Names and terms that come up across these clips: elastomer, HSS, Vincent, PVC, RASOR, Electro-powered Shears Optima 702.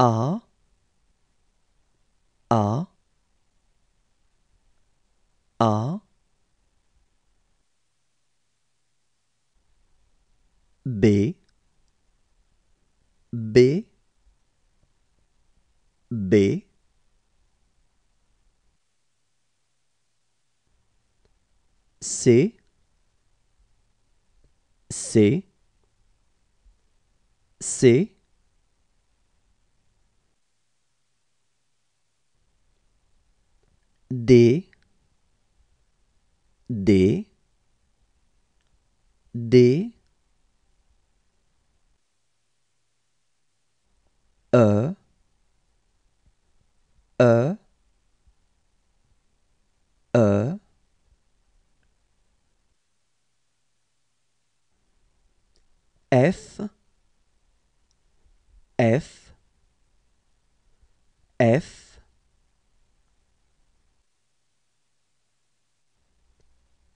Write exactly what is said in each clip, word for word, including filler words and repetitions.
are, are, are, b, b, b, c, c, c, d, d, d, e, e, e, f, f, f,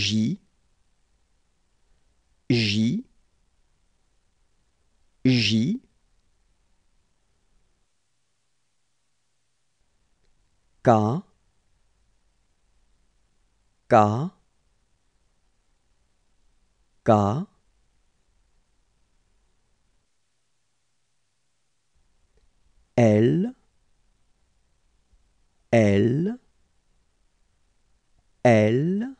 J, J, J, K, K, K, L, L, L,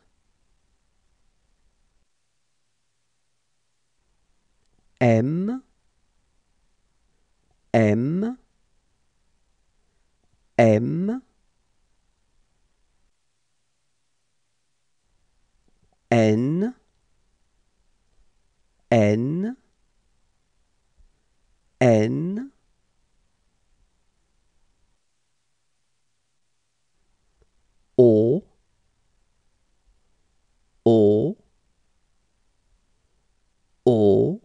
M, M, M, N, N, N, O, O, O,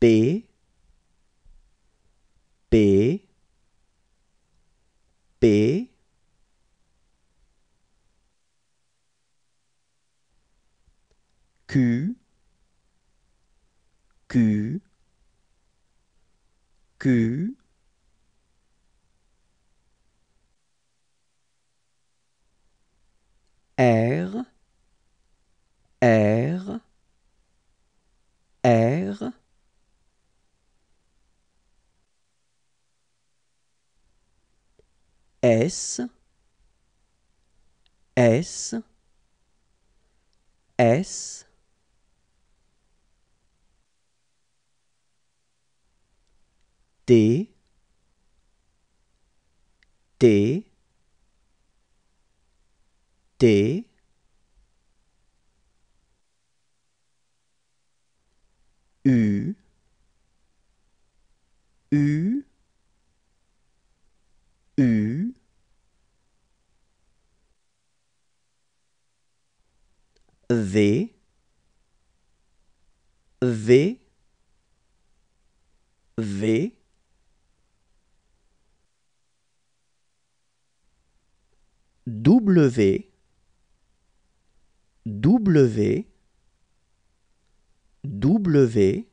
P, P, P, Q, Q, Q, R, R, R, S, S, S, T, T, T, U, U, U, V, V, V, W, W, W,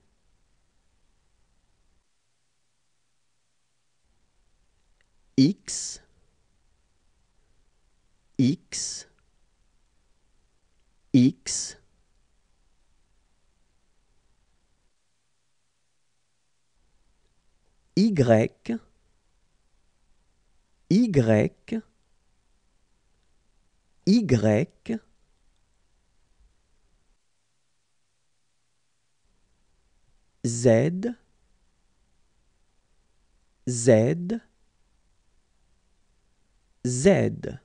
X, X, X, Y, Y, Y, Z, Z, Z.